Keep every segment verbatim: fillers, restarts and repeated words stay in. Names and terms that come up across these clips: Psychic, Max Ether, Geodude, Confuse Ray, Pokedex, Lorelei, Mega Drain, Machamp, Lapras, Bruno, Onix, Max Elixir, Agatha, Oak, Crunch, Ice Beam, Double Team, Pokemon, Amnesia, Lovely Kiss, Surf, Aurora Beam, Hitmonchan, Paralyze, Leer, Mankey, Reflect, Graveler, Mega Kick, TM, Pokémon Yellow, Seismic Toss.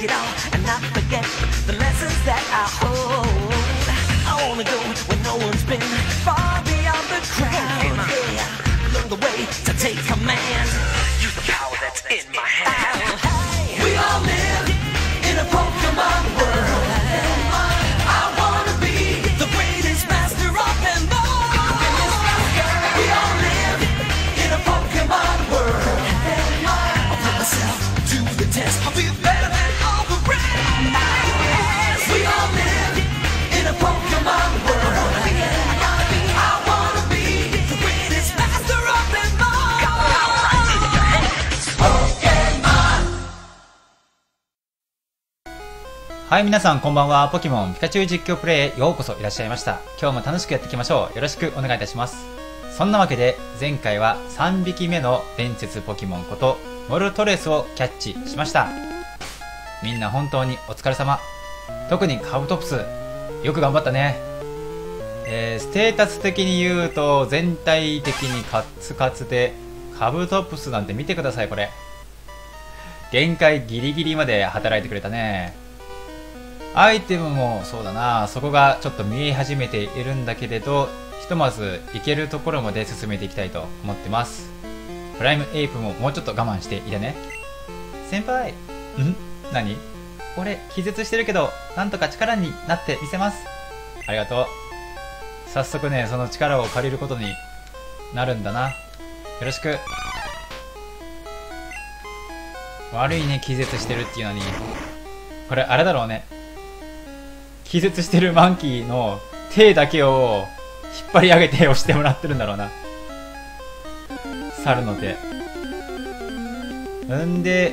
risk it all and not forget the lessons that I hold. I wanna go where no one's been, far beyond the crowd. Yeah, learn the way to take command. Use the power that's in my hand. Hey, we all live in a Pokemon world. I wanna be the greatest master of them all. We all live in a Pokemon world. I'll put myself to the test. I'll be better than all the rest. We all live in a Pokemon world. I wanna be the greatest master of them all. Pokemon。 はい、皆さんこんばんは。ポケモンピカチュウ実況プレイへようこそいらっしゃいました。今日も楽しくやっていきましょう。よろしくお願いいたします。そんなわけで前回はさんびきめの伝説ポケモンことモルトレスをキャッチしました。みんな本当にお疲れ様。特にカブトプスよく頑張ったね。えー、ステータス的に言うと全体的にカツカツで、カブトプスなんて見てください。これ限界ギリギリまで働いてくれたね。アイテムもそうだな、そこがちょっと見え始めているんだけれど、ひとまず行けるところまで進めていきたいと思ってます。プライムエイプももうちょっと我慢していてね。先輩ん何俺気絶してるけどなんとか力になってみせます。ありがとう。早速ね、その力を借りることになるんだな。よろしく。悪いね、気絶してるっていうのに。これあれだろうね、気絶してるマンキーの手だけを引っ張り上げて押してもらってるんだろうな、猿の手。んで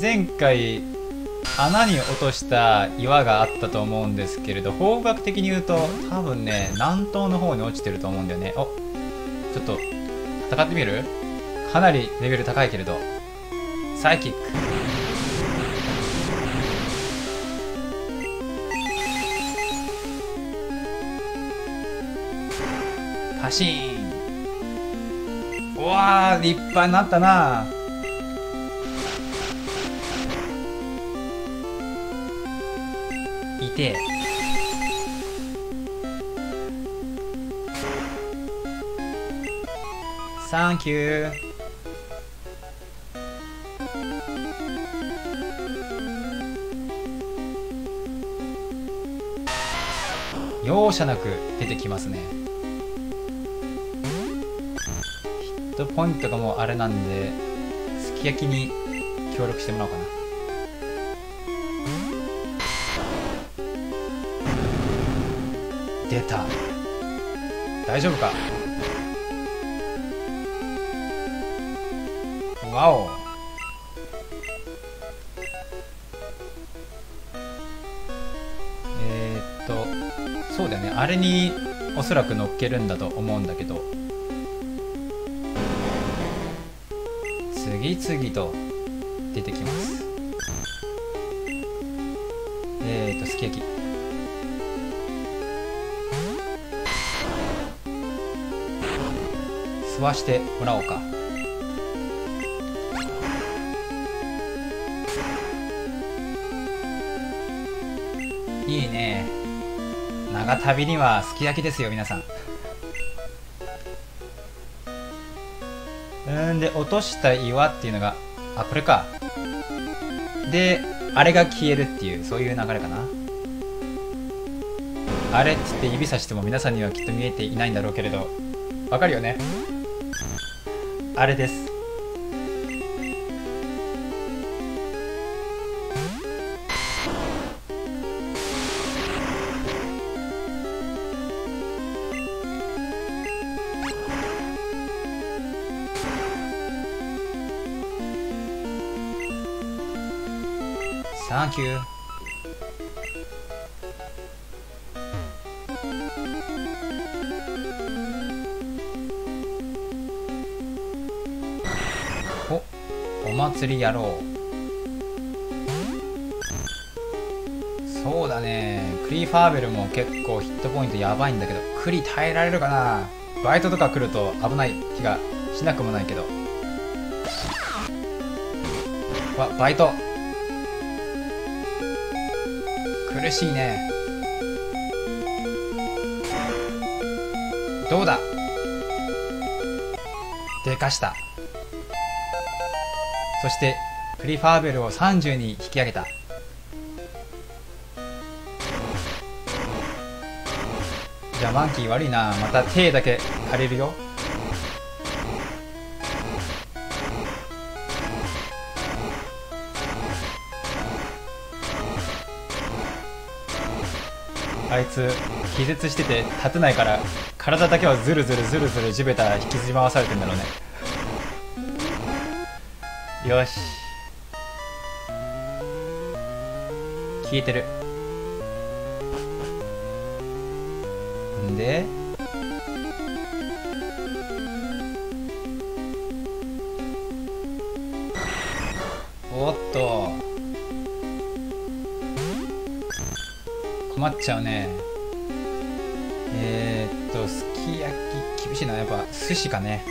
前回穴に落とした岩があったと思うんですけれど、方角的に言うと多分ね南東の方に落ちてると思うんだよね。おちょっと戦ってみる。かなりレベル高いけれどサイキック。パシーン。うわー、立派になったな。いてえ。サンキュー。容赦なく出てきますね。ポイントがもうあれなんで、すき焼きに協力してもらおうかな。出た。大丈夫か。わお。えー、っとそうだよね、あれにおそらく乗っけるんだと思うんだけど、次々と出てきます。えーとすき焼き。吸わしてもらおうか。いいね、長旅にはすき焼きですよ皆さん。うんで、落とした岩っていうのが、あ、これか。で、あれが消えるっていう、そういう流れかな。あれって言って指さしても皆さんにはきっと見えていないんだろうけれど、わかるよね。あれです。サンキュー。お、お祭りやろう。そうだね、クリーファーベルも結構ヒットポイントやばいんだけど、クリ耐えられるかな。バイトとか来ると危ない気がしなくもないけど。わ、バイト。苦しいね。どうだ、でかした。そしてプリファーベルをさんじゅうに引き上げた。じゃあマンキー悪いな、また手だけ借りるよ。あいつ気絶してて立てないから体だけはズルズルズルズル地べた引きずり回されてんだろうね。よし、消えてる。んでおっと困っちゃうね。えー、っとすき焼き厳しいな、やっぱ寿司かね。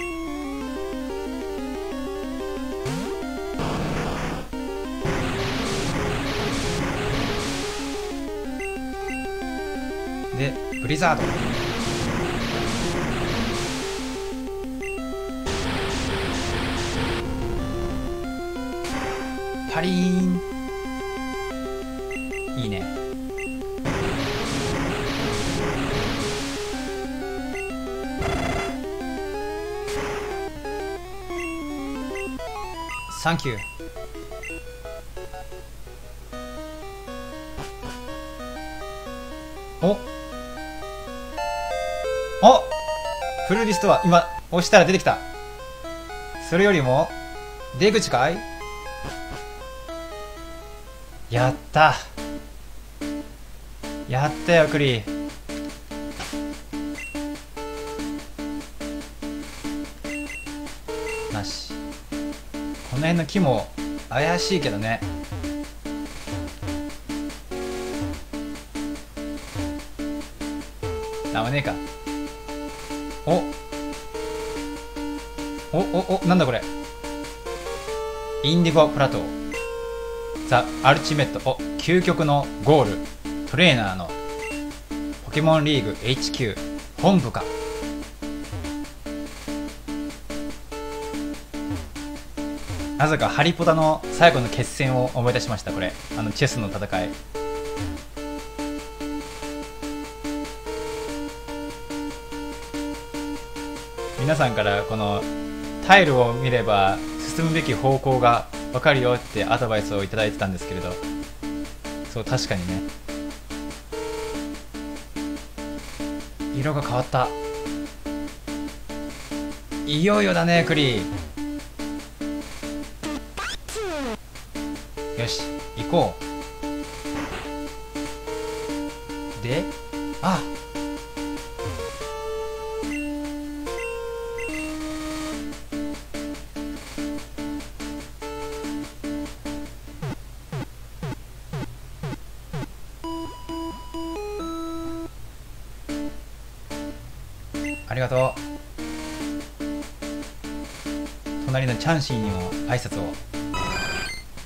でブリザード、パリーン、いいね。サンキュー。おお、フルリストは今押したら出てきた。それよりも出口かい。やったやったよクリー。なし。この辺の木も怪しいけどね。あ、危ねえか。おおおお、なんだこれ。インディゴプラトーザ・アルチメット。お、究極のゴールトレーナーのポケモンリーグ エイチキュー 本部か。なぜかハリポタの最後の決戦を思い出しました。これあのチェスの戦い。皆さんからこのタイルを見れば進むべき方向が分かるよってアドバイスをいただいてたんですけれど、そう確かにね、色が変わった。いよいよだねクリー。よし行こう。で、あっありがとう。隣のチャンシーにも挨拶を。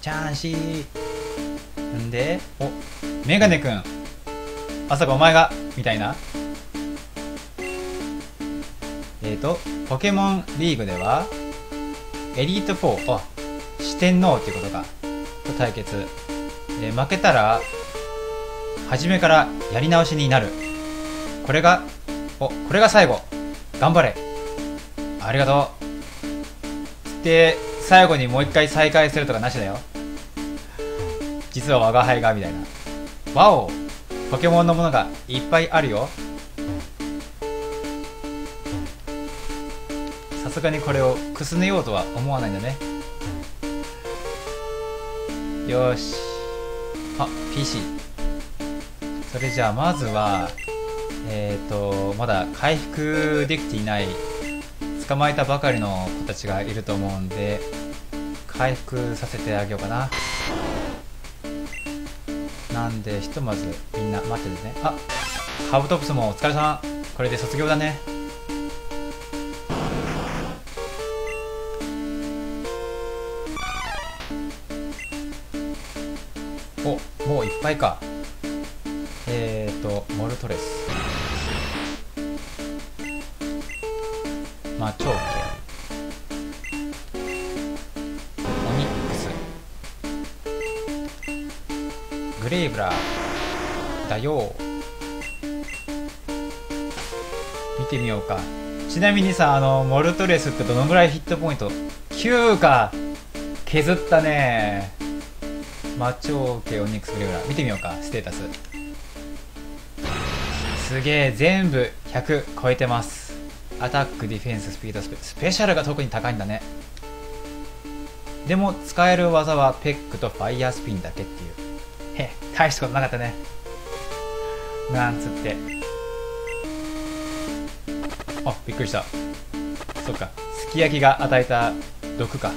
チャンシーんで、お、メガネくん、まさかお前がみたいな。えっとポケモンリーグではエリートフォー、あ、四天王っていうことかと対決、えー、負けたら初めからやり直しになる。これがお、これが最後。頑張れ。ありがとう。つって、最後にもう一回再開するとかなしだよ。実は我が輩が、みたいな。ワオ、ポケモンのものがいっぱいあるよ。さすがにこれをくすねようとは思わないんだね。よーし。あ、ピーシー。それじゃあ、まずは、えーとまだ回復できていない、捕まえたばかりの子たちがいると思うんで回復させてあげようかな。なんでひとまずみんな待っててね。あ、カブトプスもお疲れさん。これで卒業だね。お、もういっぱいか。えーとモルトレス、魔長剣、オニックス、グレイブラーだよ。見てみようか。ちなみにさ、あのモルトレスってどのぐらいヒットポイント？きゅうか、削ったね。魔長剣、オニックス、グレイブラー、見てみようか。ステータスすげえ、全部ひゃく超えてます。アタック、ディフェンス、スピード、スペスペシャルが特に高いんだね。でも使える技はペックとファイヤースピンだけっていう。へっ、大したことなかったね。なんつって。あ、びっくりした。そっか、すき焼きが与えた毒か。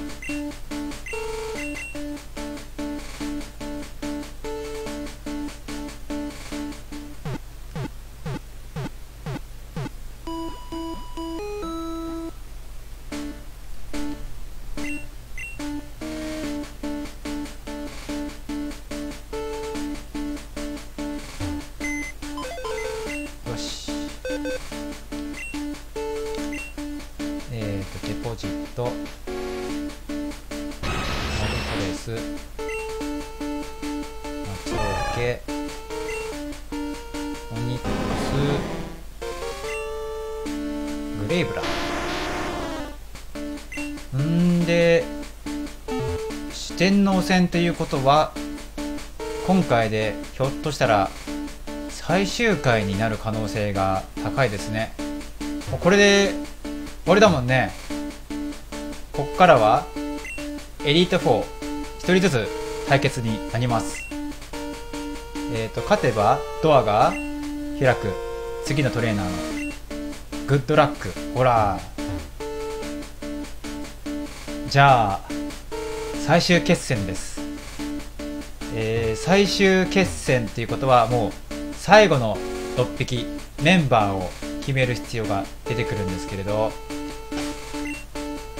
デポジット、モルトレス、魔長剣、オニックス、グレイブラーんで、四天王戦ということは今回でひょっとしたら最終回になる可能性が高いですね。もうこれで終わりだもんね。こっからはエリートよん、ひとりずつ対決になります。えっ、ー、と勝てばドアが開く。次のトレーナーのグッドラック。ほら、じゃあ最終決戦です。えー、最終決戦っていうことはもう最後のろっぴきメンバーを決める必要が出てくるんですけれど、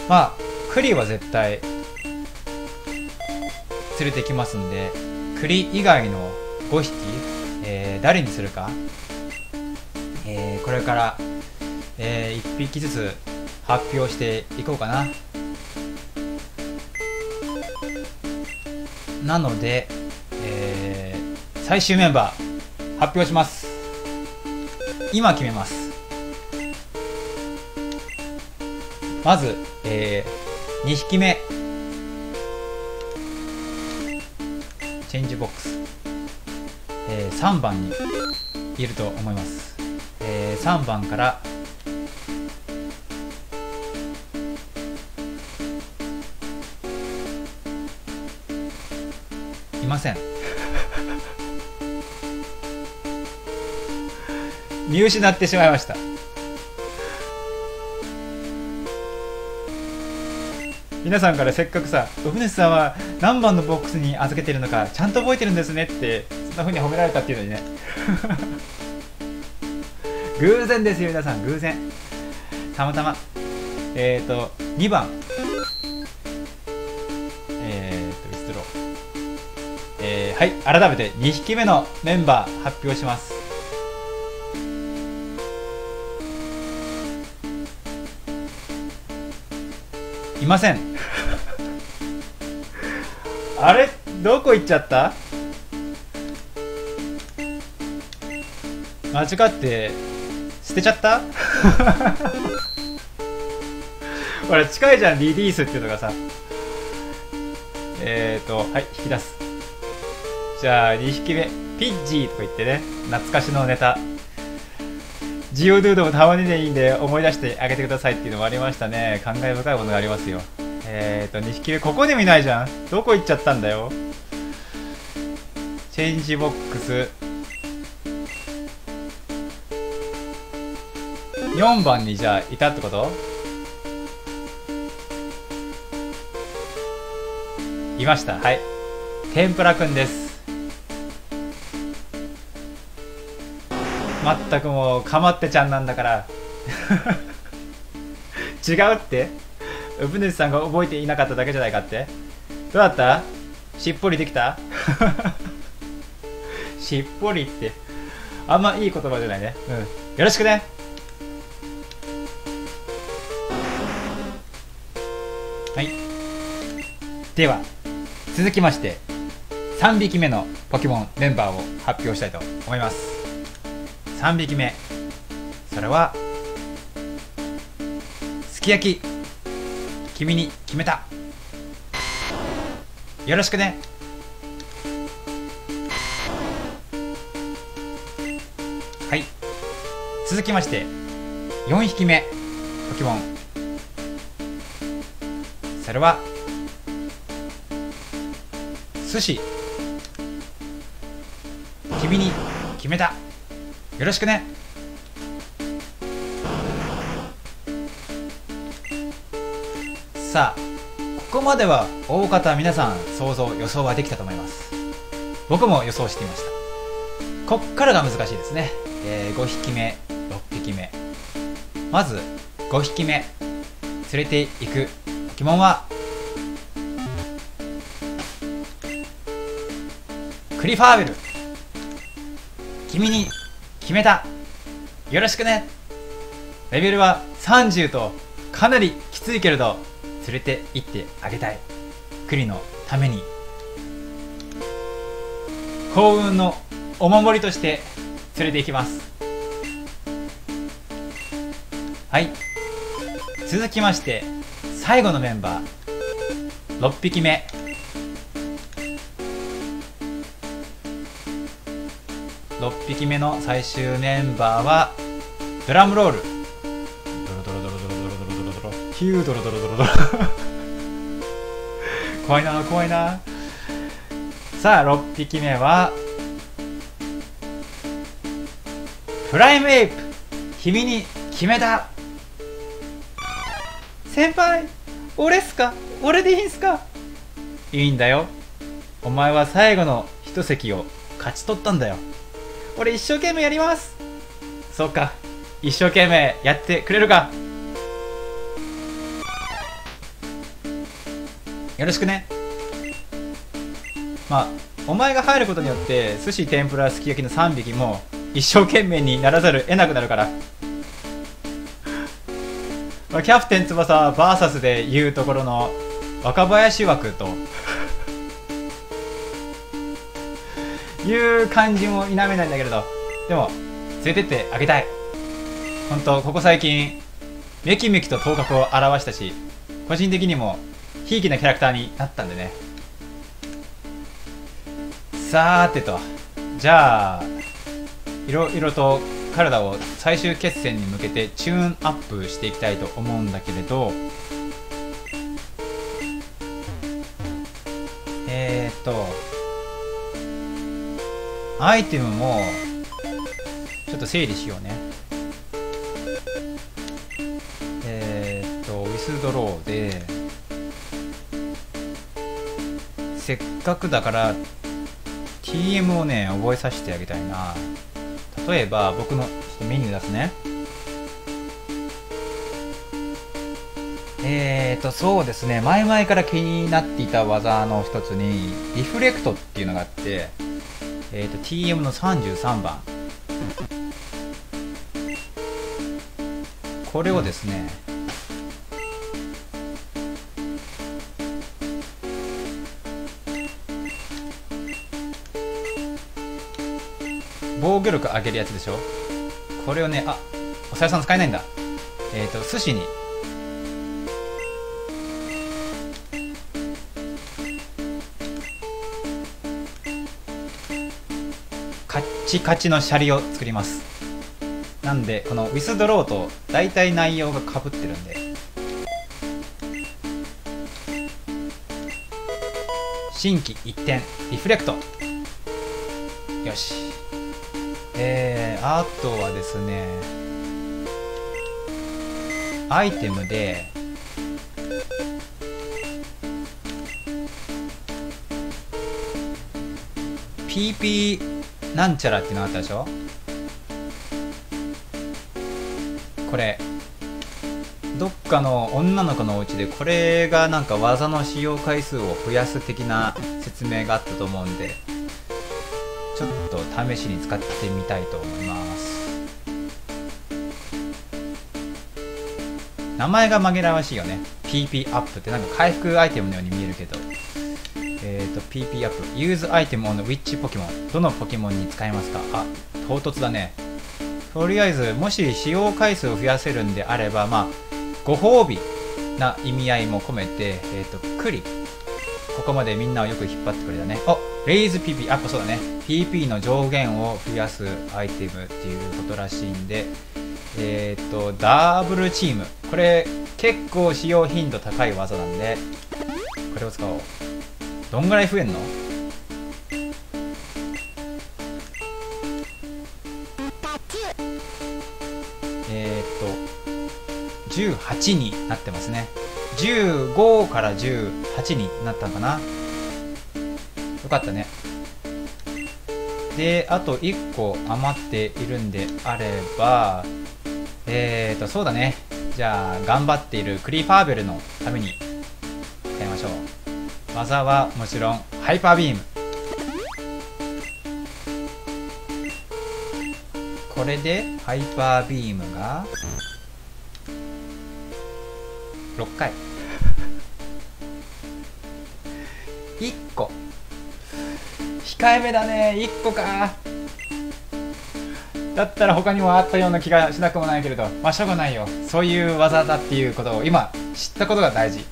まあクリは絶対連れてきますんで、クリ以外のごひき、えー、誰にするか、えー、これから、えー、いっぴきずつ発表していこうかな。なので、えー、最終メンバー発表します。今決めます。まず、えー、にひきめ、チェンジボックス、えー、さんばんにいると思います。えー、さんばんからいません見失ってしまいました。皆さんからせっかくさ、おふねさんは何番のボックスに預けてるのかちゃんと覚えてるんですねって、そんなふうに褒められたっていうのにね偶然ですよ皆さん、偶然、たまたま。えっ、ー、とにばん、えっ、ー、とウィストロー、えー、はい、改めてにひきめのメンバー発表します。いませんあれ、どこ行っちゃった？間違って捨てちゃったほら近いじゃん、リリースっていうのがさ。えっ、ー、とはい、引き出す。じゃあにひきめ、ピッジーとか言ってね、懐かしのネタ、ジオドゥードもたまにでいいんで思い出してあげてくださいっていうのもありましたね。感慨深いものがありますよ。えっ、ー、とにひきめ、ここで見ないじゃん、どこ行っちゃったんだよ。チェンジボックス、よんばんにじゃあいたってこと？いました。はい、天ぷらくんです。まったくもうかまってちゃんなんだから違うって、うぶねさんが覚えていなかっただけじゃないかって。どうだった？しっぽりできたしっぽりってあんまいい言葉じゃないね。うん、よろしくね。はい、では続きましてさんびきめのポケモンメンバーを発表したいと思います。さんびきめ、それはすき焼き、君に決めた。よろしくね。はい、続きましてよんひきめポケモン、それは寿司、君に決めた。よろしくね。さあ、ここまでは大方皆さん想像予想はできたと思います。僕も予想していました。こっからが難しいですね、えー、ごひきめ、ろっぴきめ、まずごひきめ連れていくポケモンはクリファーベル、君に決めた。よろしくね。レベルはさんじゅうとかなりきついけれど連れて行ってあげたい。クリのために幸運のお守りとして連れて行きます。はい、続きまして最後のメンバーろっぴきめ、ろっぴきめの最終メンバーはドラムロール、ヒュードロドロドロドロ怖いな怖いな。さあろっぴきめはプライムエイプ、君に決めた。先輩、俺っすか？俺でいいんすか？いいんだよ、お前は最後の一席を勝ち取ったんだよ。俺一生懸命やります。そうか、一生懸命やってくれるか。よろしくね。まあお前が入ることによって寿司、天ぷら、すき焼きのさんびきも一生懸命にならざる得なくなるからまあキャプテン翼バーサスで言うところの若林枠という感じも否めないんだけれど、でも連れてってあげたい。ほんとここ最近めきめきと頭角を現したし、個人的にもひいきなキャラクターになったんでね。さーてと、じゃあいろいろと体を最終決戦に向けてチューンアップしていきたいと思うんだけれど、えーっとアイテムもちょっと整理しようね。えーっとウィスドローでせっかくだから ティーエム をね覚えさせてあげたいな。例えば僕のちょっとメニュー出すね。えーとそうですね、前々から気になっていた技の一つにリフレクトっていうのがあって、えー、と ティーエム のさんじゅうさんばん、これをですね、防御力上げるやつでしょ。これをね、あ、おさやさん使えないんだ。えっと寿司にカッチカチのシャリを作ります。なんでこのウィスドローと大体内容がかぶってるんで、心機一転リフレクト、よし。えー、あとはですね、アイテムで「ピーピー なんちゃら」っていうのがあったでしょ。これどっかの女の子のおうちでこれがなんか技の使用回数を増やす的な説明があったと思うんで、ちょっと試しに使ってみたいと思います。名前が紛らわしいよね。 ピーピー アップってなんか回復アイテムのように見えるけど、えっと ピーピー アップユーズアイテムオンウィッチポケモン、どのポケモンに使えますか。あ、唐突だね。とりあえずもし使用回数を増やせるんであれば、まあご褒美な意味合いも込めて、えっとクリ、ここまでみんなをよく引っ張ってくれたね。あ、レイズ ピーピー アップ、そうだね、 ピーピー の上限を増やすアイテムっていうことらしいんで、えっとダブルチーム、これ結構使用頻度高い技なんでこれを使おう。どんぐらい増えんの？えっとじゅうはちになってますね。じゅうごからじゅうはちになったのかな。よかったね。であといっこ余っているんであれば、えっとそうだね、じゃあ頑張っているクリパーベルのために使いましょう。技はもちろんハイパービーム、これでハイパービームがろっかいいっこ控えめだね。いっこかだったら他にもあったような気がしなくもないけれど、まあしょうがないよ、そういう技だっていうことを今知ったことが大事。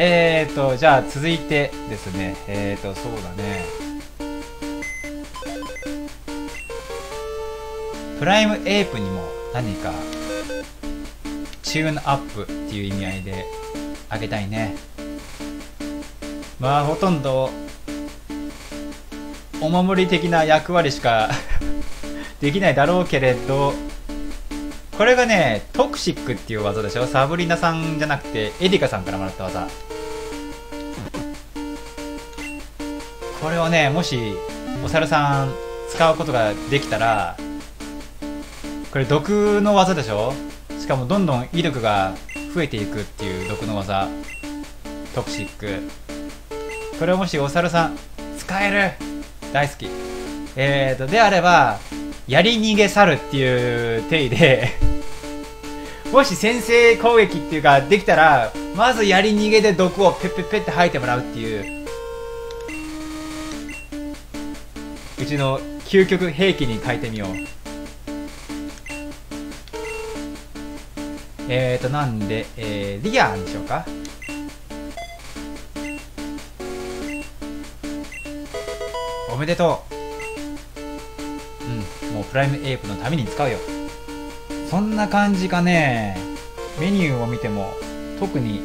えーとじゃあ続いてですね、えーとそうだね、プライムエイプにも何かチューンアップっていう意味合いであげたいね。まあほとんどお守り的な役割しかできないだろうけれど、これがねトクシックっていう技でしょ。サブリナさんじゃなくてエディカさんからもらった技、これをねもしお猿さん使うことができたら、これ毒の技でしょ。しかもどんどん威力が増えていくっていう毒の技トクシック、これをもしお猿さん使える、大好き。えーとであればやり逃げ猿っていう定位でもし先制攻撃っていうかできたら、まずやり逃げで毒をペッペッペッって吐いてもらうっていううちの究極兵器に変えてみよう。えーとなんで、えー、リアーにしようか。おめでとう。もうプライムエイプのために使うよ。そんな感じかね。メニューを見ても特に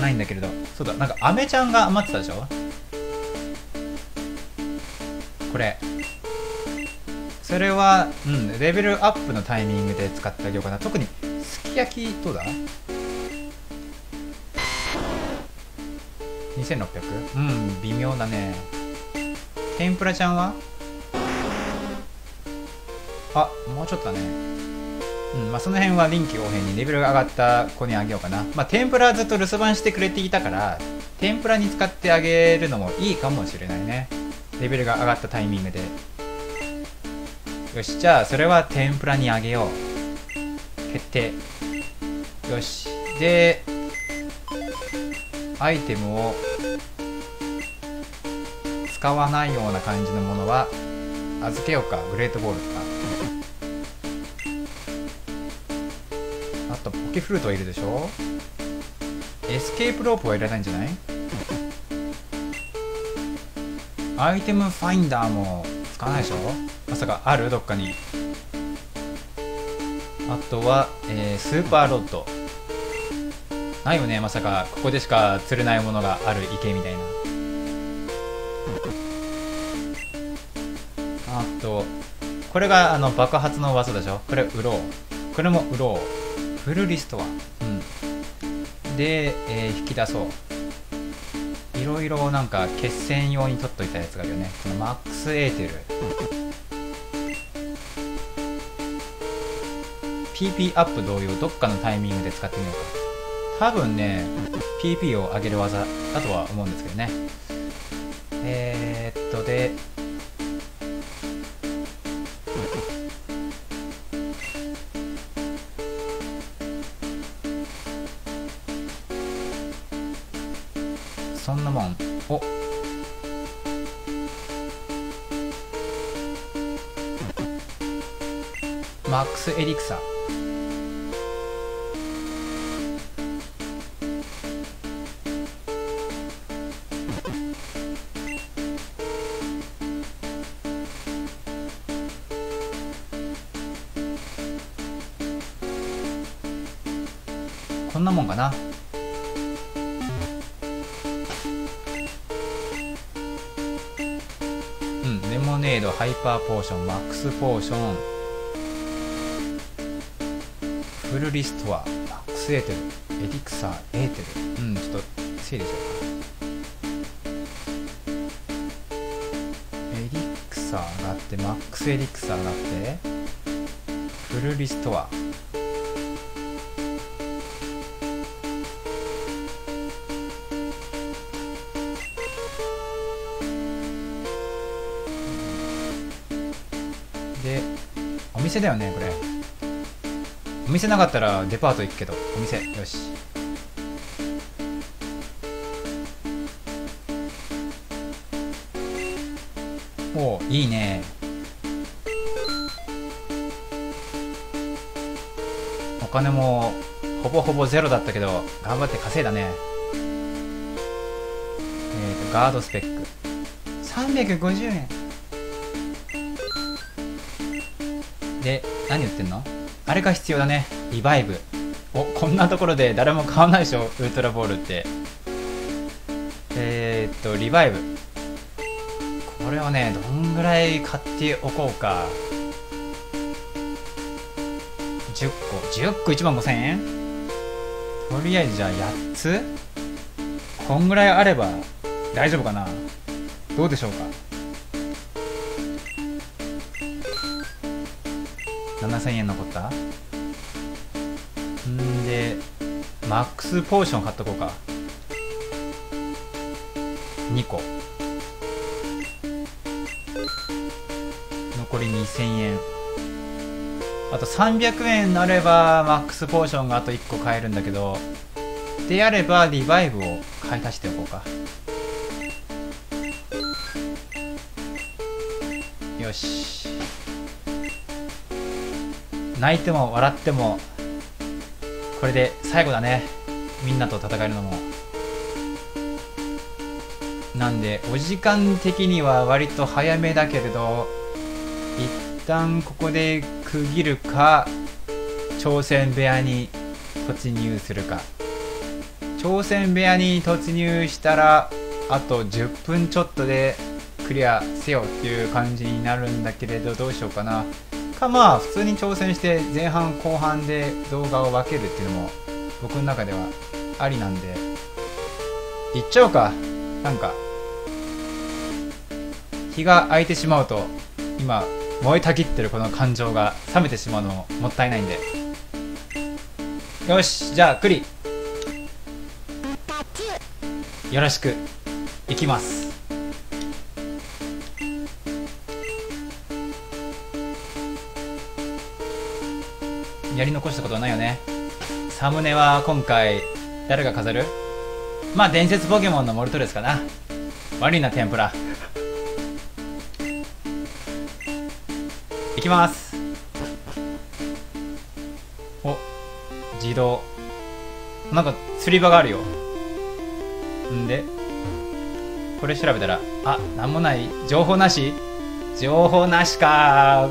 ないんだけれど、そうだ、なんかアメちゃんが余ってたでしょ。これそれはうんレベルアップのタイミングで使ってあげようかな。特にすき焼きどうだ ?にせんろっぴゃく? うん微妙だね。天ぷらちゃんはあ、もうちょっとだね。うん、まあその辺は臨機応変にレベルが上がった子にあげようかな。まあ天ぷらずっと留守番してくれていたから、天ぷらに使ってあげるのもいいかもしれないね。レベルが上がったタイミングで。よし、じゃあそれは天ぷらにあげよう。決定。よし。で、アイテムを使わないような感じのものは預けようか。グレートボールとか。あとポケフルートはいるでしょ。エスケープロープはいらないんじゃない。アイテムファインダーも使わないでしょ。まさかあるどっかに。あとは、えー、スーパーロッドないよね。まさかここでしか釣れないものがある池みたいな。あとこれがあの爆発の技でしょ。これ売ろう、これも売ろう。フルリストはうんで、えー、引き出そう。いろいろなんか決戦用に取っといたやつがあるよね。このマックスエーテル、うん、ピーピー アップ同様どっかのタイミングで使ってみようか。多分ね ピーピー を上げる技だとは思うんですけどね。えー、っとでのマンをマックスエリクサー。こんなもんかな。うん、レモネード、ハイパーポーション、マックスポーション、フルリストア、マックスエーテル、エリクサー、エーテル。うん、ちょっと整理しようか。エリクサーがあって、マックスエリクサーがあって、フルリストア。で、お店だよね、これ。お店なかったらデパート行くけど、お店、よし。おお、いいね。お金もほぼほぼゼロだったけど、頑張って稼いだね。えーと、ガードスペック。さんびゃくごじゅうえん。で、何売ってんの？あれが必要だね。リバイブ。お、こんなところで誰も買わないでしょ、ウルトラボールって。えー、っと、リバイブ。これをね、どんぐらい買っておこうか。じゅっこ。じゅっこいちまんごせんえん？とりあえずじゃあやっつ？こんぐらいあれば大丈夫かな？どうでしょうか？ななせんえん残った。んでマックスポーション買っとこうか。にこ残りにせんえん。あとさんびゃくえんになればマックスポーションがあといっこ買えるんだけど、であればリバイブを買い足しておこうか。よし、泣いても笑ってもこれで最後だね、みんなと戦えるのも。なんでお時間的には割と早めだけれど、一旦ここで区切るか挑戦部屋に突入するか。挑戦部屋に突入したらあとじゅっぷんちょっとでクリアせよっていう感じになるんだけれど、どうしようかな。まあ普通に挑戦して前半後半で動画を分けるっていうのも僕の中ではありなんで、いっちゃおうか。なんか日が空いてしまうと今燃えたぎってるこの感情が冷めてしまうのももったいないんで。よし、じゃあクリよろしくいきます。やり残したことはないよね。サムネは今回誰が飾る？まあ伝説ポケモンのモルトレスかな。悪いな、天ぷらいきます。お、自動なんか釣り場があるよ。んでこれ調べたら、あ、なんもない。情報なし、情報なしか。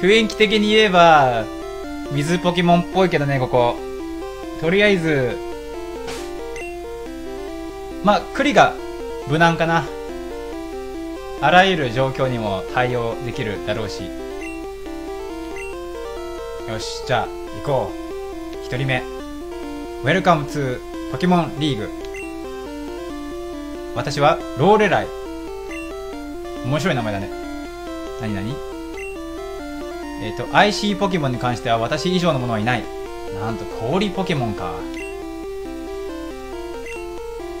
雰囲気的に言えば、水ポケモンっぽいけどね、ここ。とりあえず、まあ、クリが無難かな。あらゆる状況にも対応できるだろうし。よし、じゃあ、行こう。一人目。Welcome to ポケモンリーグ。私は、ローレライ。面白い名前だね。なになに？えっと、アイシー ポケモンに関しては私以上のものはいない。なんと、氷ポケモンか。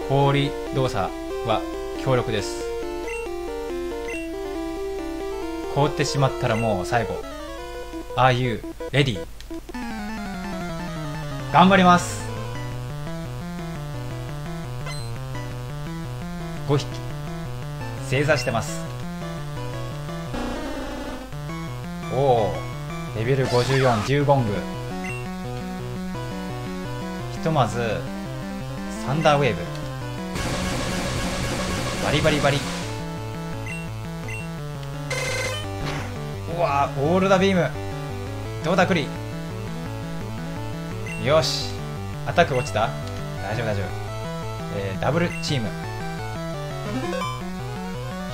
氷動作は強力です。凍ってしまったらもう最後。Are you ready? 頑張ります。ごひき正座してます。おお、レベルごじゅうよん、デューゴング。ひとまずサンダーウェーブ、バリバリバリ。うわー、オールダビーム、どうだクリ。よし、アタック落ちた、大丈夫大丈夫。えー、ダブルチーム、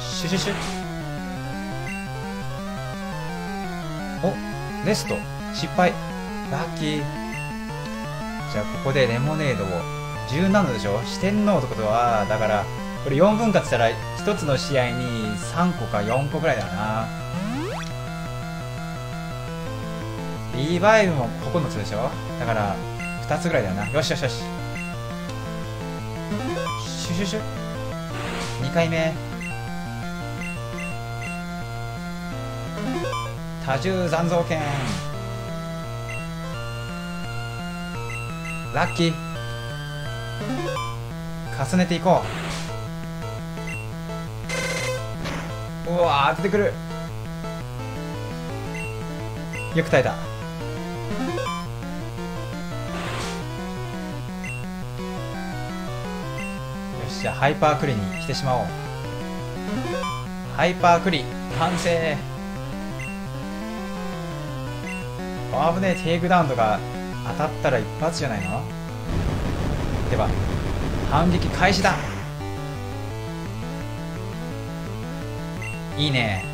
シュシュシュ。お、レスト失敗、ラッキー。じゃあここでレモネードをじゅうななでしょ、四天王ってことはだからこれよんぶん割したらひとつの試合にさんこかよんこぐらいだな。リバイブもここのつでしょ、だからふたつぐらいだよな。よしよしよし、シュシュシュ。にかいめ、多重残像剣、ラッキー。重ねていこう。うわー、出てくる。よく耐えた。じゃあハイパークリにしてしまおう。ハイパークリ完成。あぶねえ、テイクダウンとか当たったら一発じゃないの。では反撃開始だ。いいね。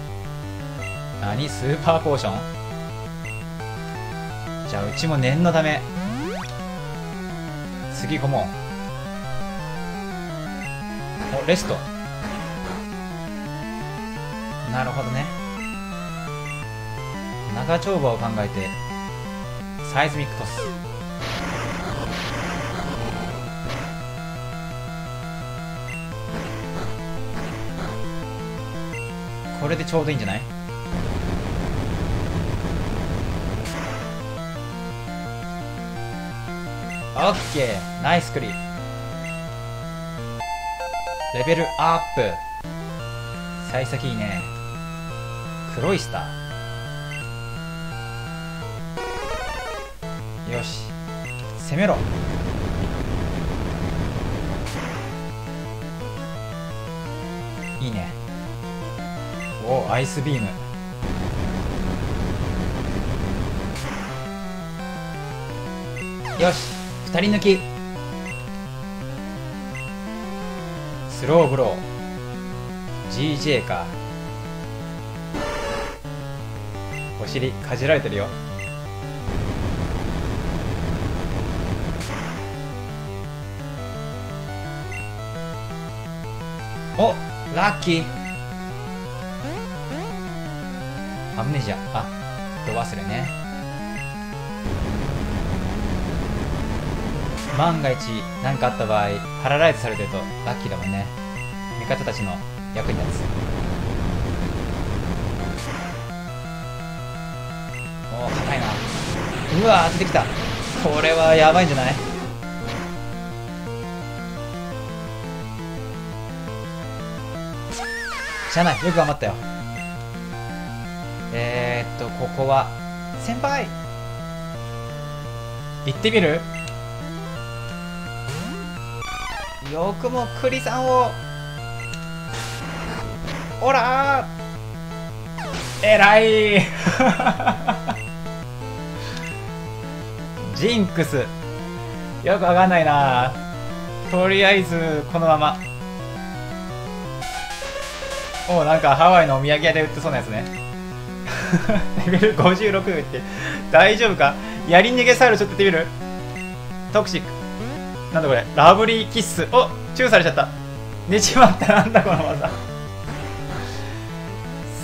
何、スーパーポーション。じゃあうちも念のためつぎ込もう。お、レスト、なるほどね。長丁場を考えてサイズミックトス。これでちょうどいいんじゃない。オッケー、ナイスクリー。レベルアップ。幸先いいね。黒いスター。よし、攻めろ。いいね。おお、アイスビーム。よし、二人抜き。スローブロー、 ジージェー か。お尻かじられてるよ。お、ラッキー。アムネジア、あ、ド忘れね。万が一何かあった場合パラライズされてるとラッキーだもんね。味方たちの役に立つ。おお、硬いな。うわー、出てきた。これはやばいんじゃない。しゃあない、よく頑張ったよ。えー、っとここは先輩行ってみる。よくもクリさんを、おらー、えらいジンクス、よくわかんないな。とりあえずこのまま。お、なんかハワイのお土産屋で売ってそうなやつねレベルごじゅうろくって、大丈夫か。やり逃げスタイルちょっとやってみる。トクシック、なんだこれ、ラブリーキッス。お、チューされちゃった。寝ちまった。なんだこの技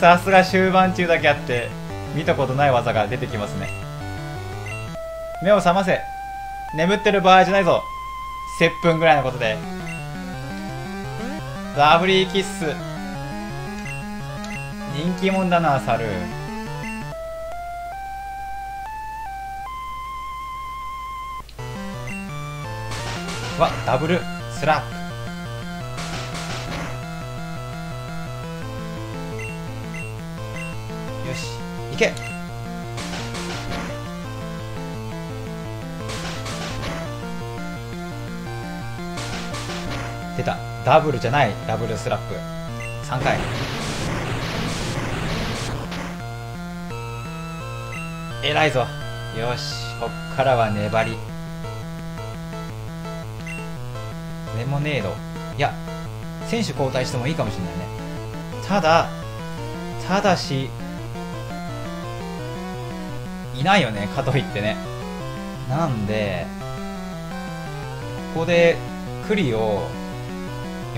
さすが終盤中だけあって見たことない技が出てきますね。目を覚ませ、眠ってる場合じゃないぞ。接吻ぐらいのことで。ラブリーキッス、人気者だなサル。わ、ダブルスラップ。し、いけ。出た。ダブルじゃない、ダブルスラップさんかい。偉いぞ。よし、こっからは粘り。レモネード、いや選手交代してもいいかもしれないね。ただただしいないよね、かといってね。なんでここで栗を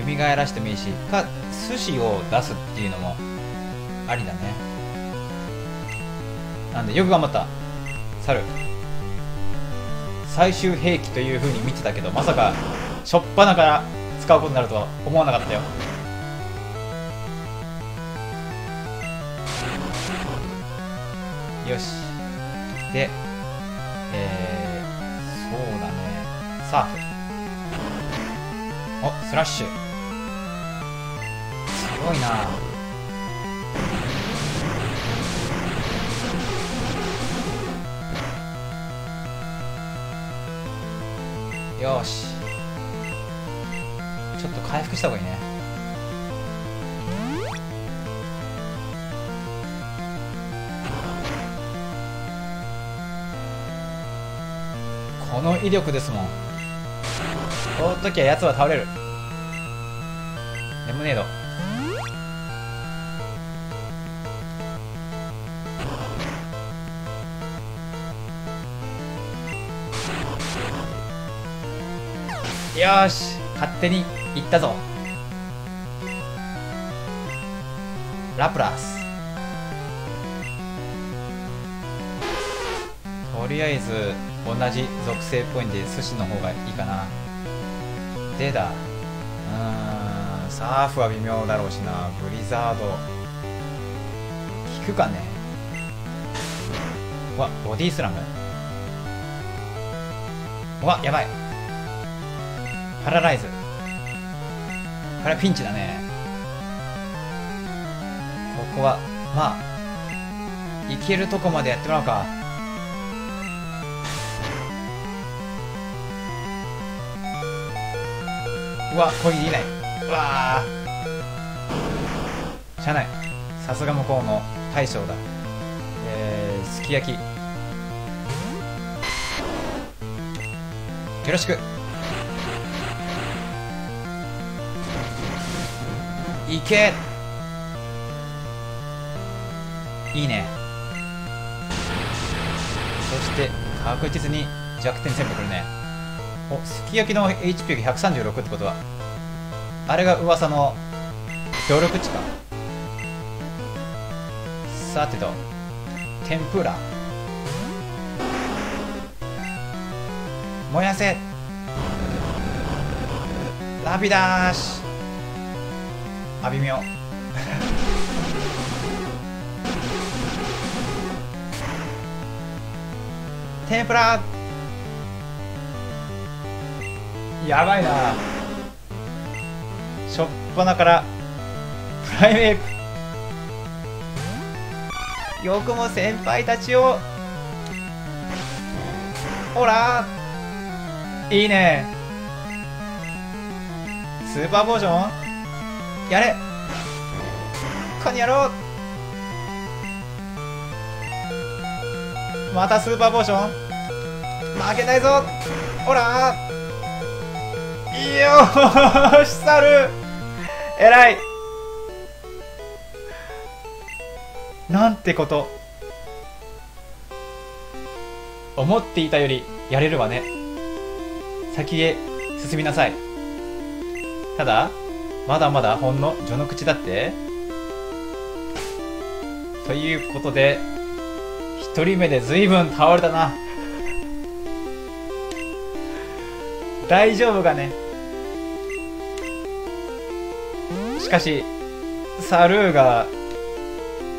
蘇らしてもいいし、か寿司を出すっていうのもありだね。なんでよく頑張った猿。最終兵器という風に見てたけど、まさか初っ端から使うことになるとは思わなかったよ。よし。で、えー、そうだね。サーフ。お、スラッシュ。すごいな。よし。ちょっと回復した方がいいね。この威力ですもん。この時はやつは倒れる。レモネード。よし、勝手にいったぞ。ラプラス。とりあえず同じ属性っぽいんで寿司の方がいいかな。でだ、うーん、サーフは微妙だろうしな。ブリザード効くかね。うわ、ボディスラム。うわ、やばい。パラライズ。これピンチだね。ここはまあいけるとこまでやってもらおうか。うわ、コインいない。うわー、しゃあない。さすが向こうの大将だ。えー、すき焼きよろしく。いけ。いいね。そして確実に弱点全部くるね。お、すき焼きの エイチピー がひゃくさんじゅうろくってことは、あれが噂の協力値か。さてと、天ぷら燃やせ。ラビダーシ。あ、微妙。天ぷらやばいな。しょっぱなからプライメイプ。よくも先輩たちを。ほら、いいね。スーパーボージョンやれ。この野郎、またスーパーボージョン。負けないぞ。ほら、よーし、猿。えらい。なんてこと。思っていたよりやれるわね。先へ進みなさい。ただまだまだほんの序の口だって。ということでひとりめで随分倒れたな。大丈夫かね。しかしサルーが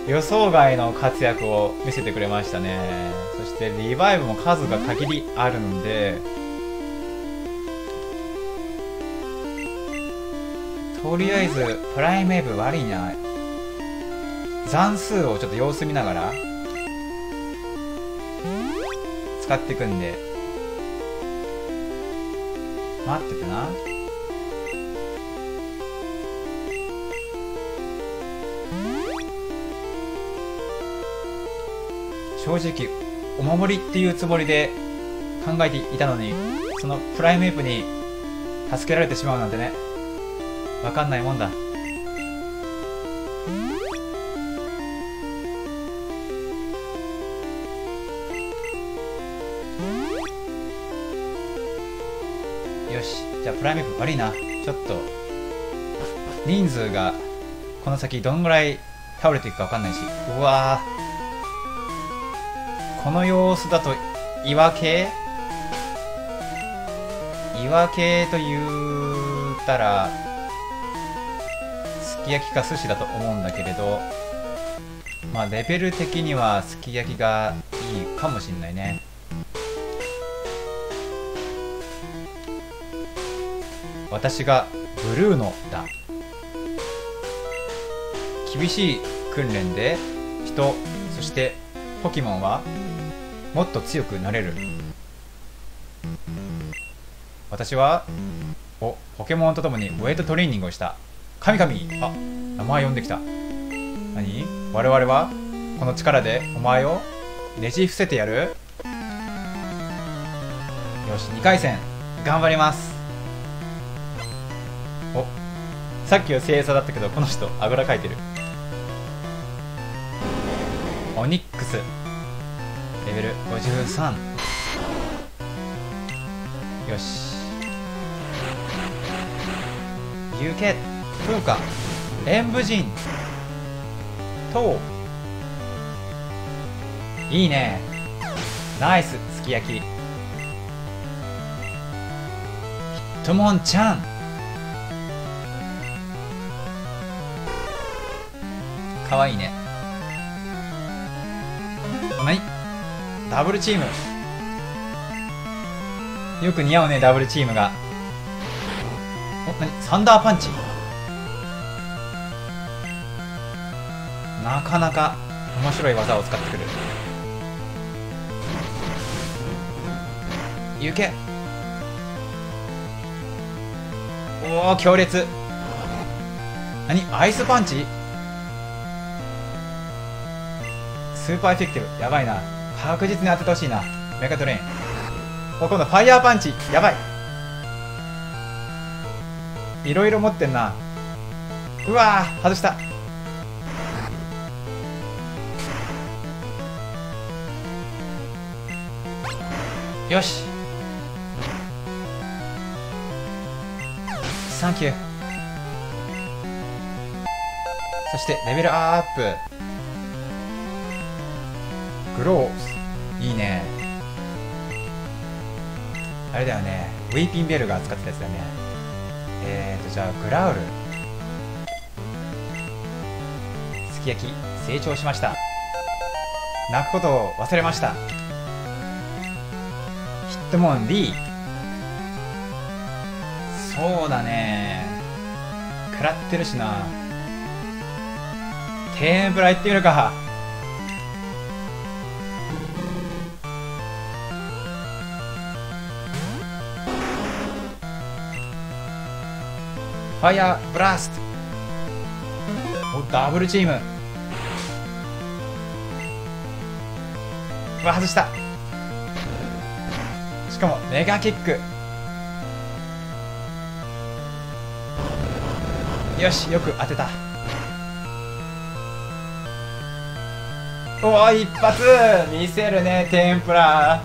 予想外の活躍を見せてくれましたね。そしてリバイブも数が限りあるんで、とりあえずプライメーブ悪いな。残数をちょっと様子見ながら使っていくんで、待っててな。正直お守りっていうつもりで考えていたのに、そのプライムウィープに助けられてしまうなんてね、わかんないもんだ。よし、じゃあプライムウィープ悪いな。ちょっと人数がこの先どんぐらい倒れていくかわかんないし、うわー、この様子だと岩系岩系と言ったらすき焼きか寿司だと思うんだけれど、まあレベル的にはすき焼きがいいかもしんないね。私がブルーノだ。厳しい訓練で人、そしてポケモンはもっと強くなれる。私はおポケモンとともにウェイトトレーニングをした。神々、あ、名前呼んできた。何、我々はこの力でお前をねじ伏せてやる。よし、にかい戦頑張ります。お、さっきは正座だったけど、この人あぐらかいてる。オニックスレベルごじゅうさん。よし、行け風化演武人と、いいね、ナイスすき焼き。ヒットモンちゃん、かわいいね。何、ダブルチームよく似合うね、ダブルチームが。お、なに、サンダーパンチ、なかなか面白い技を使ってくる。行け、おお強烈。なに、アイスパンチ、スーパーエフェクティブ、やばいな。確実に当ててほしいな。メガドレイン、お、今度ファイヤーパンチ、やばい、いろいろ持ってんな。うわー、外した。よし、サンキュー。そしてレベルアップ、グロー、いいね。あれだよね、ウィーピンベルが使ってたやつだよね。えーと、じゃあグラウル、すき焼き成長しました。泣くことを忘れました。ヒットモン D、 そうだね、食らってるしな。天ぷらいってみるか。ファイヤーブラスト、お、ダブルチーム、うわ外した。しかもメガキック、よし、よく当てた。おお、一発見せるね、天ぷら。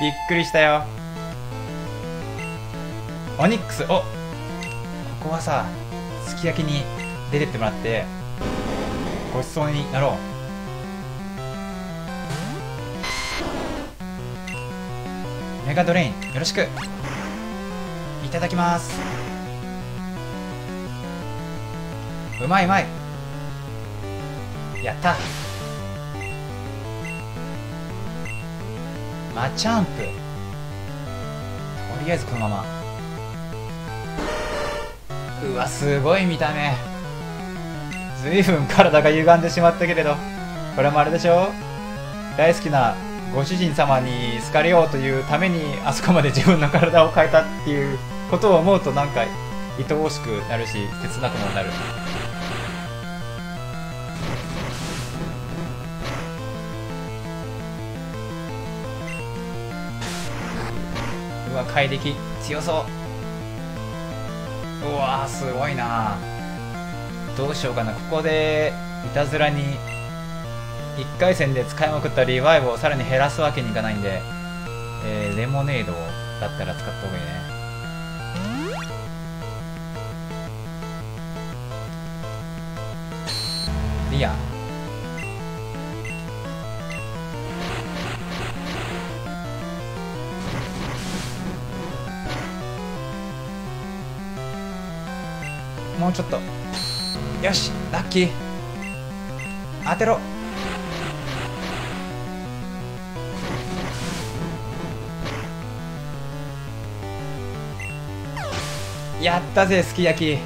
びっくりしたよ。オニックス、お、ここはさ、すき焼きに出てってもらってごちそうになろう。メガドレインよろしく、いただきます。うまいうまい、やった。マチャンプ、とりあえずこのまま。うわ、すごい見た目。随分体が歪んでしまったけれど、これもあれでしょう、大好きなご主人様に好かれようというためにあそこまで自分の体を変えたっていうことを思うと、なんか愛おしくなるし切なくもなる。うわ、怪力強そう。うわー、すごいな。どうしようかな。ここでいたずらにいっかい戦で使いまくったリバイブをさらに減らすわけにいかないんで、えー、レモネードだったら使った方がいいね。いいや、もうちょっと。よし、ラッキー当てろ。やったぜ、すき焼き。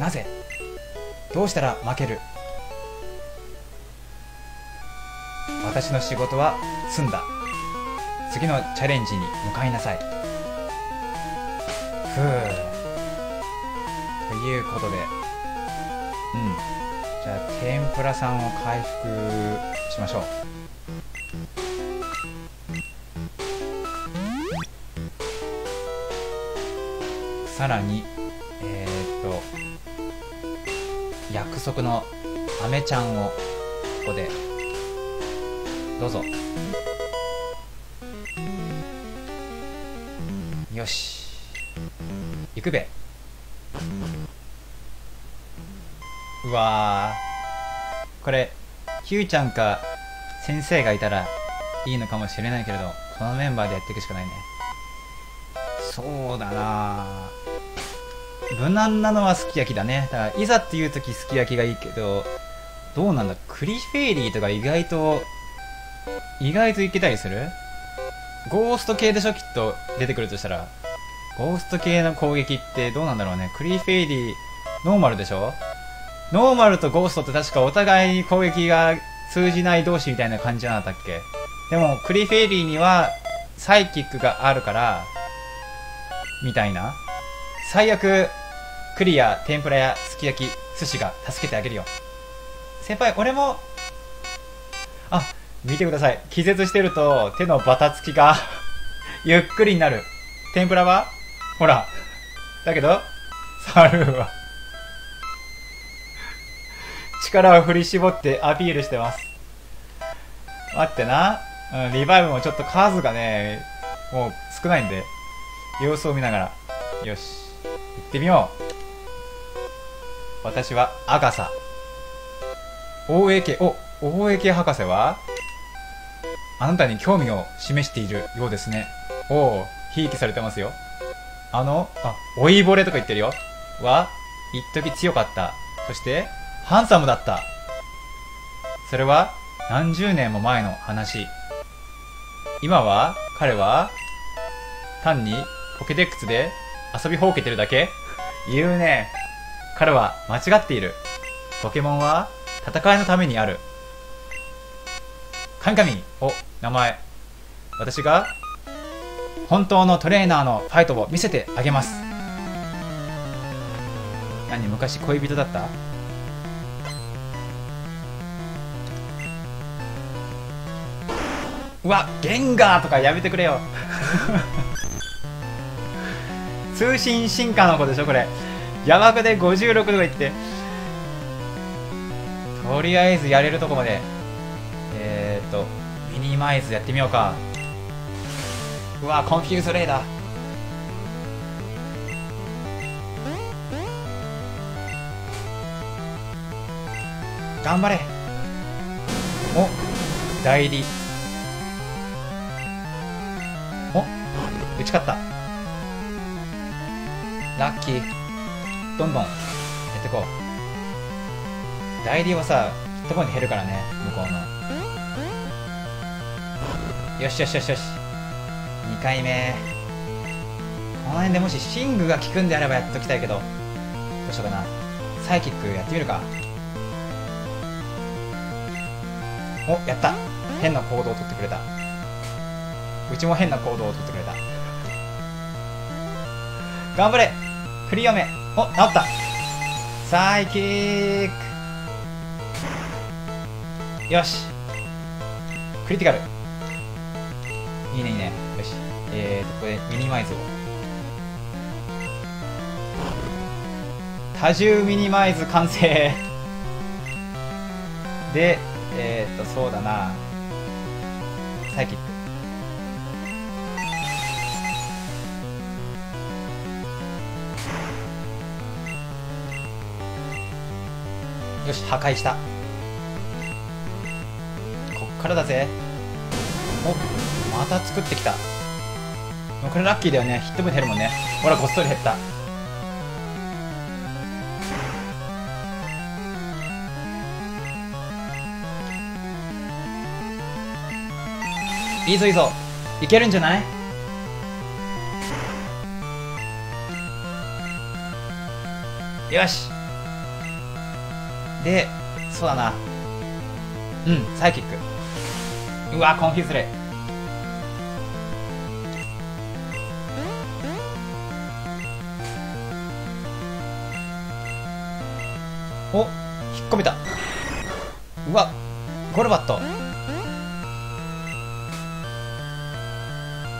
なぜ、どうしたら負ける。私の仕事は済んだ。次のチャレンジに向かいなさい。ふう。ということで、うん、じゃあ天ぷらさんを回復しましょう。さらにえー、っと約束のアメちゃんをここでどうぞ。よし、行くべ。うわー、これひゅーちゃんか先生がいたらいいのかもしれないけれど、このメンバーでやっていくしかないね。そうだな、無難なのはすき焼きだね。だからいざっていう時すき焼きがいいけど、どうなんだ、クリフェイリーとか意外と意外といけたりする。ゴースト系でしょ、きっと出てくるとしたら。ゴースト系の攻撃ってどうなんだろうね。クリフェイリーノーマルでしょ。ノーマルとゴーストって確かお互いに攻撃が通じない同士みたいな感じじゃなかったっけ。でもクリフェイリーにはサイキックがあるからみたいな。最悪クリや天ぷらやすき焼き寿司が助けてあげるよ。先輩、俺も。あ、見てください、気絶してると手のバタつきがゆっくりになる。天ぷらはほらだけど、猿は力を振り絞ってアピールしてます。待ってな、うん、リバイブもちょっと数がねもう少ないんで、様子を見ながら。よし、行ってみよう。私はアガサ。大江家、お、大江家博士はあなたに興味を示しているようですね。おお、ひいきされてますよ。あの、あ、老いぼれとか言ってるよ。は、一時強かった。そして、ハンサムだった。それは、何十年も前の話。今は、彼は、単に、ポケデックスで、遊びほうけてるだけ？言うね。彼は間違っている。ポケモンは戦いのためにある。神々、お、名前。私が本当のトレーナーのファイトを見せてあげます。何、昔恋人だった？うわ、ゲンガーとかやめてくれよ。通信進化の子でしょこれ。ヤバくでごじゅうろくとかいって、とりあえずやれるとこまでえー、っとミニマイズやってみようか。うわ、コンフューズレイだ。頑張れ。お、代理。お、打ち勝った。ラッキー。どんどんやってこう。代理はさ、きっとこに減るからね、向こうの。よしよしよしよし。にかいめ。の辺でもしシングが効くんであればやっときたいけど、どうしようかな。サイキックやってみるか。お、やった。変な行動をとってくれた。うちも変な行動をとってくれた。頑張れクリアめ。お、治った。サイキック、よし。クリティカル、いいねいいね。よし、えーとこれミニマイズを、多重ミニマイズ完成で、えーとそうだな、サイキック、よし、破壊した。こっからだぜ。お、また作ってきた。これラッキーだよね、ヒット分減るもんね。ほら、こっそり減った。いいぞいいぞ、いけるんじゃない？よし。で、そうだな、うん、サイキック。うわ、コンフィズレ。お、引っ込めた。うわ、ゴルバット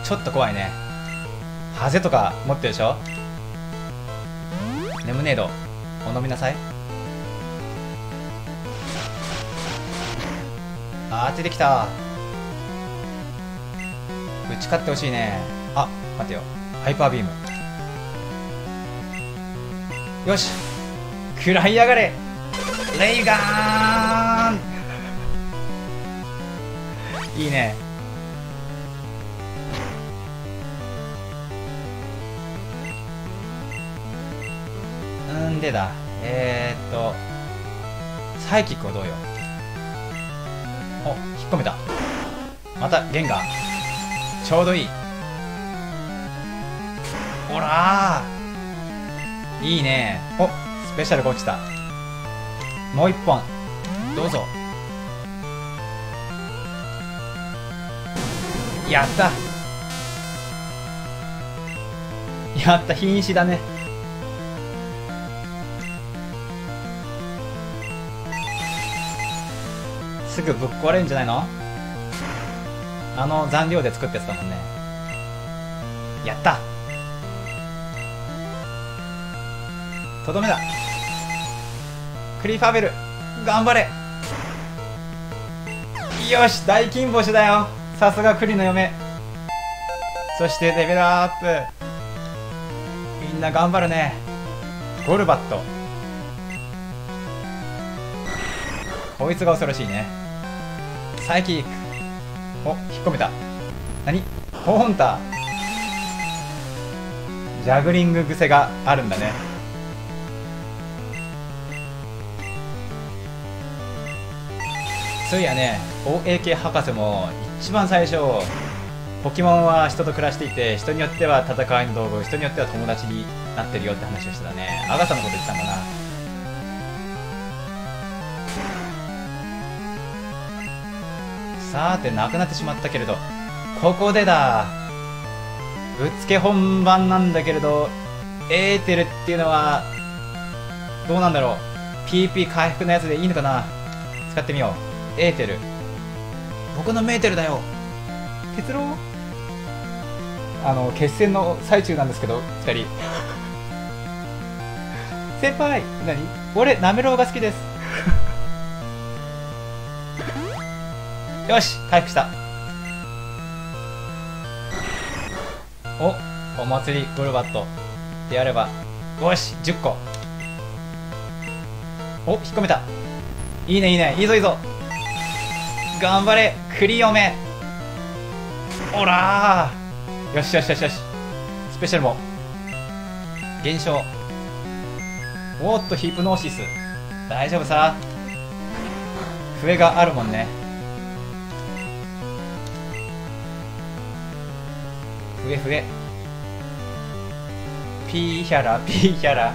ちょっと怖いね。ハゼとか持ってるでしょ。レモネードお飲みなさい。あー、出てきた。打ち勝ってほしいね。あ、待てよ、ハイパービーム。よし、食らいやがれレイガーンいいね。うんでだ、えー、っとサイキックをどうよ。お、引っ込めた。またゲンガー、ちょうどいい。ほらー、いいね。お、スペシャルが落ちた。もう一本どうぞ。やった、やった。瀕死だね。すぐぶっ壊れるんじゃないの？あの残量で作ってたもんね。やった、とどめだ。クリファベル頑張れ。よし、大金星だよ。さすがクリの嫁。そしてレベルアップ、みんな頑張るね。ゴルバット、こいつが恐ろしいね。サイキック、お、引っ込めた。何？ホーホンター、ジャグリング癖があるんだね。そういやね、 オーエーケー 博士も一番最初、ポケモンは人と暮らしていて、人によっては戦いの道具、人によっては友達になってるよって話をしてたね。アガサのこと言ってたんだな。さーて、なくなってしまったけれど、ここでだ、ぶっつけ本番なんだけれど、エーテルっていうのはどうなんだろう。 ピーピー 回復のやつでいいのかな。使ってみよう。エーテル、僕のメーテルだよ結論。あの決戦の最中なんですけど、ふたり先輩、何、俺なめろうが好きですよし、回復した。お、お祭りゴルバットでやれば、よし、じゅっこ。お、引っ込めた。いいねいいね、いいぞいいぞ、頑張れクリオメ。おらー、よしよしよしよし。スペシャルも減少。おっと、ヒプノーシス、大丈夫さ、笛があるもんね。ふえふえ、ピーヒャラピーヒャラ。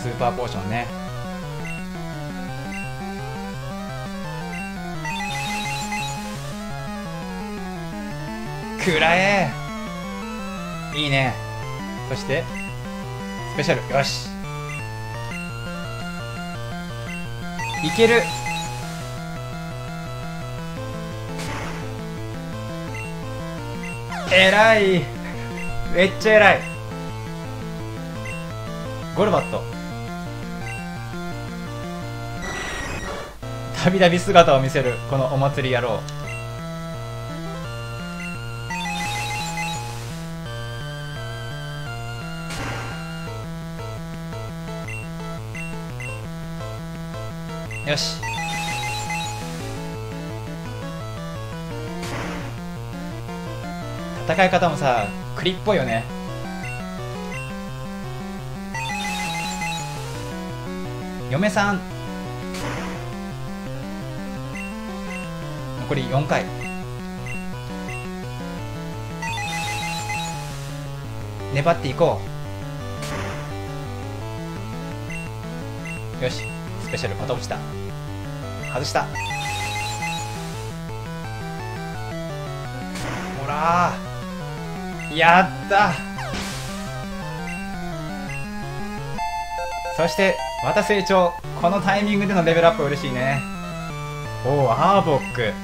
スーパーポーションね。くらえ、いいね。そしてスペシャル、よし、いける。えらいめっちゃえらい。ゴルバット、たびたび姿を見せるこのお祭り野郎。よし、戦い方もさ、栗っぽいよね。嫁さん、残りよんかい。粘っていこう。よし、スペシャルまた落ちた。外した。ほらー、やった。そしてまた成長。このタイミングでのレベルアップ嬉しいね。おお、アーボック、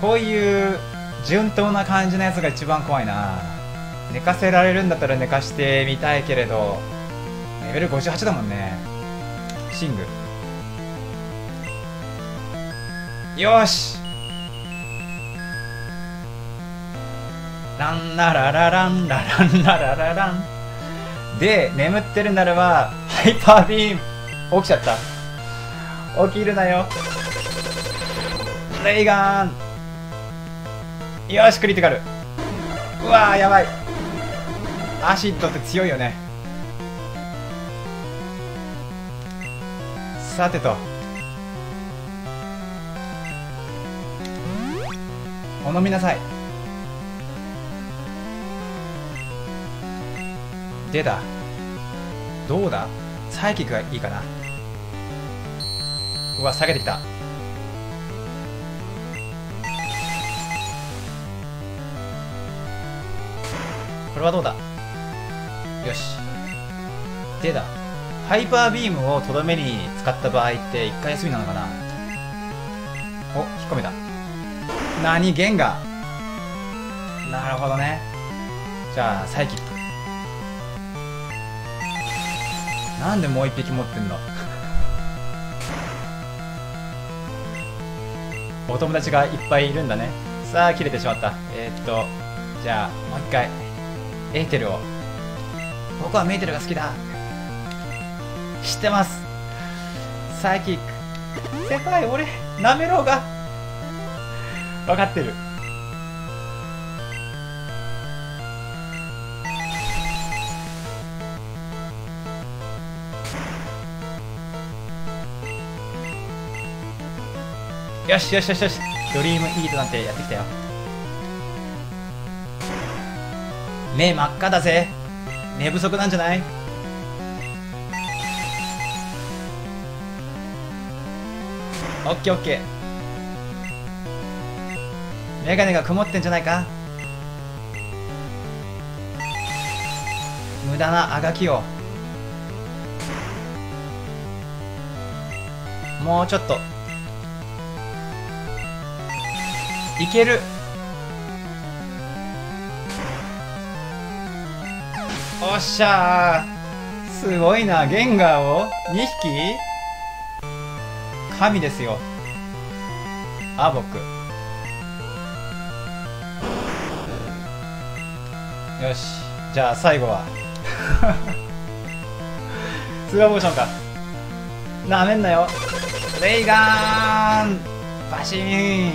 こういう順当な感じのやつが一番怖いな。寝かせられるんだったら寝かしてみたいけれど、レベルごじゅうはちだもんね。シング、よし、ランラララランラランラララランで、眠ってるならばハイパービーム。起きちゃった。起きるなよ、レイガン。よし、クリティカル。うわー、やばい。アシッドって強いよね。さてと、お飲みなさい。でだ、どうだ、サイキックがいいかな。うわ、下げてきた。これはどうだ。よし、でだ、ハイパービームをとどめに使った場合っていっかい休みなのかな。お、引っ込めた。何、ゲンガー。なるほどね。じゃあサイキック、なんでもう一匹持ってんの。お友達がいっぱいいるんだね。さあ、切れてしまった。えー、っとじゃあもう一回エーテルを。僕はメーテルが好きだ。知ってます。サイキック、先輩、俺なめろうが分かってる。よしよしよしよし、ドリームヒートなんてやってきたよ。目真っ赤だぜ。寝不足なんじゃない。オッケーオッケー。メガネが曇ってんじゃないか。無駄なあがきを。もうちょっと、いける。おっしゃー、すごいな。ゲンガーをにひき、神ですよ。アーボック、よし。じゃあ最後はツーアーモーションか。なめんなよ、レイガーン、バシーン。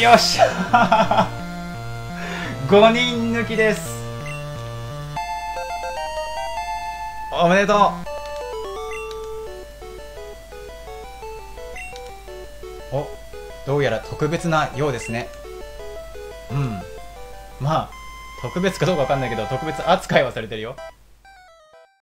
よっしゃごにん抜きです。おめでとう。お、どうやら特別なようですね。うん。まあ、特別かどうかわかんないけど、特別扱いはされてるよ。